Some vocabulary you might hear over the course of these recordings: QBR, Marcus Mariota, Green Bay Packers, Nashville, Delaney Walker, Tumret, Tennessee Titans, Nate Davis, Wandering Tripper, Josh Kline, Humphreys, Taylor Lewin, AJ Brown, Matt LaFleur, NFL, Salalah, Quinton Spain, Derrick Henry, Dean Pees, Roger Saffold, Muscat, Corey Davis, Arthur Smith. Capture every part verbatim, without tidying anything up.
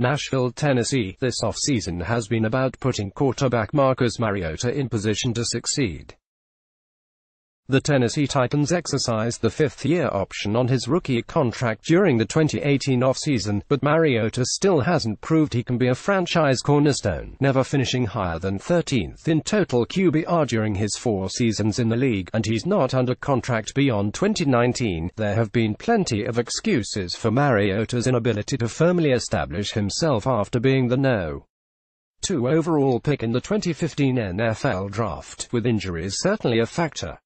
Nashville, Tennessee, this offseason has been about putting quarterback Marcus Mariota in position to succeed. The Tennessee Titans exercised the fifth-year option on his rookie contract during the twenty eighteen offseason, but Mariota still hasn't proved he can be a franchise cornerstone, never finishing higher than thirteenth in total Q B R during his four seasons in the league, and he's not under contract beyond twenty nineteen. There have been plenty of excuses for Mariota's inability to firmly establish himself after being the no. two overall pick in the twenty fifteen N F L Draft, with injuries certainly a factor.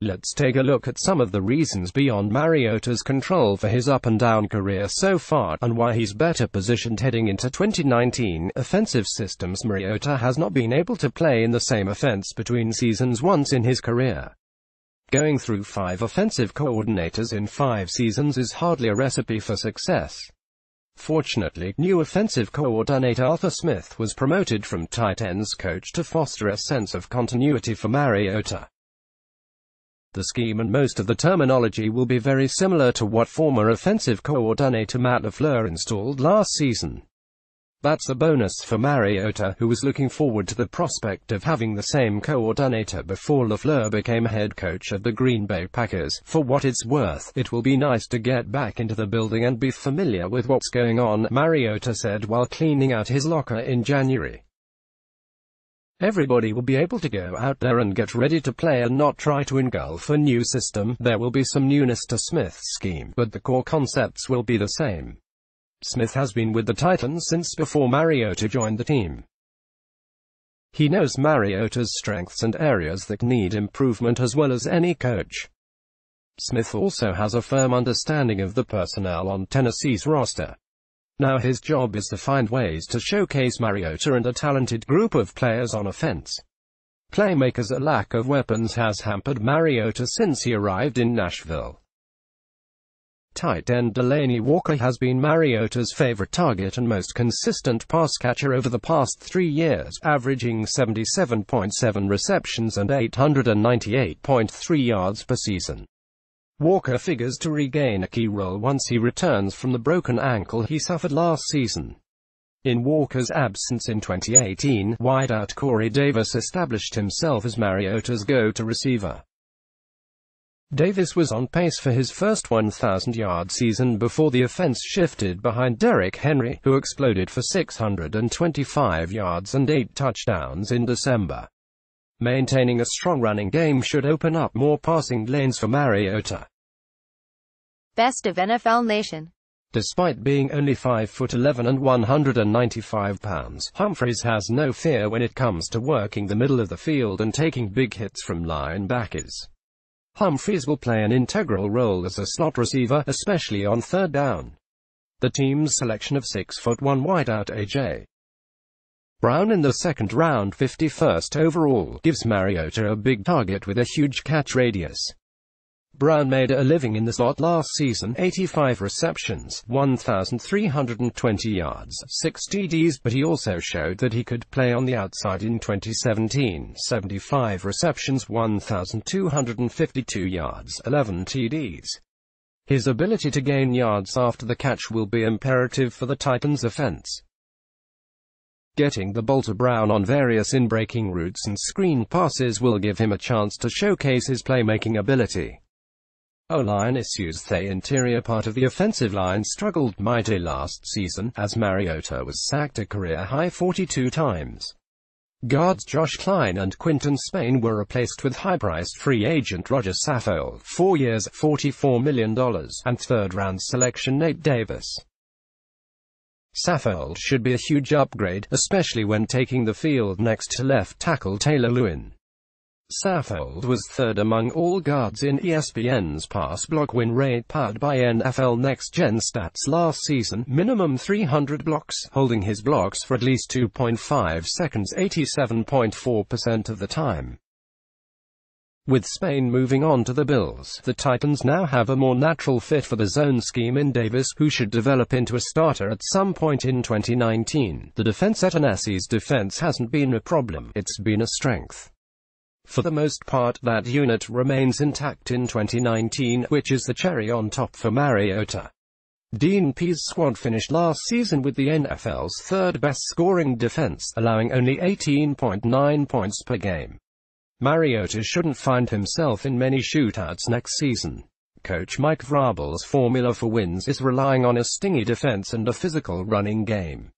Let's take a look at some of the reasons beyond Mariota's control for his up-and-down career so far, and why he's better positioned heading into twenty nineteen. Offensive systems. Mariota has not been able to play in the same offense between seasons once in his career. Going through five offensive coordinators in five seasons is hardly a recipe for success. Fortunately, new offensive coordinator Arthur Smith was promoted from tight ends coach to foster a sense of continuity for Mariota. The scheme and most of the terminology will be very similar to what former offensive coordinator Matt LaFleur installed last season. That's a bonus for Mariota, who was looking forward to the prospect of having the same coordinator before LaFleur became head coach at the Green Bay Packers. For what it's worth, it will be nice to get back into the building and be familiar with what's going on, Mariota said while cleaning out his locker in January. Everybody will be able to go out there and get ready to play and not try to engulf a new system. There will be some newness to Smith's scheme, but the core concepts will be the same. Smith has been with the Titans since before Mariota joined the team. He knows Mariota's strengths and areas that need improvement as well as any coach. Smith also has a firm understanding of the personnel on Tennessee's roster. Now his job is to find ways to showcase Mariota and a talented group of players on offense. Playmakers. A lack of weapons has hampered Mariota since he arrived in Nashville. Tight end Delaney Walker has been Mariota's favorite target and most consistent pass catcher over the past three years, averaging seventy-seven point seven receptions and eight hundred ninety-eight point three yards per season. Walker figures to regain a key role once he returns from the broken ankle he suffered last season. In Walker's absence in twenty eighteen, wideout Corey Davis established himself as Mariota's go-to receiver. Davis was on pace for his first one thousand yard season before the offense shifted behind Derrick Henry, who exploded for six hundred twenty-five yards and eight touchdowns in December. Maintaining a strong running game should open up more passing lanes for Mariota. Best of N F L Nation. Despite being only five foot eleven and one hundred ninety-five pounds, Humphreys has no fear when it comes to working the middle of the field and taking big hits from linebackers. Humphreys will play an integral role as a slot receiver, especially on third down. The team's selection of six foot one wideout A J Brown in the second round, fifty-first overall, gives Mariota a big target with a huge catch radius. Brown made a living in the slot last season, eighty-five receptions, one thousand three hundred twenty yards, six T Ds, but he also showed that he could play on the outside in twenty seventeen, seventy-five receptions, one thousand two hundred fifty-two yards, eleven T Ds. His ability to gain yards after the catch will be imperative for the Titans' offense. Getting the ball to Brown on various in-breaking routes and screen passes will give him a chance to showcase his playmaking ability. O-line issues. The interior part of the offensive line struggled mightily last season, as Mariota was sacked a career-high forty-two times. Guards Josh Kline and Quinton Spain were replaced with high-priced free agent Roger Saffold, four years, forty-four million dollars, and third-round selection Nate Davis. Saffold should be a huge upgrade, especially when taking the field next to left tackle Taylor Lewin. Saffold was third among all guards in E S P N's pass block win rate powered by N F L Next Gen stats last season, minimum three hundred blocks, holding his blocks for at least two point five seconds eighty-seven point four percent of the time. With Spain moving on to the Bills, the Titans now have a more natural fit for the zone scheme in Davis, who should develop into a starter at some point in twenty nineteen. The defense at Tennessee's defense hasn't been a problem, it's been a strength. For the most part, that unit remains intact in twenty nineteen, which is the cherry on top for Mariota. Dean Pees' squad finished last season with the N F L's third-best scoring defense, allowing only eighteen point nine points per game. Mariota shouldn't find himself in many shootouts next season. Coach Mike Vrabel's formula for wins is relying on a stingy defense and a physical running game.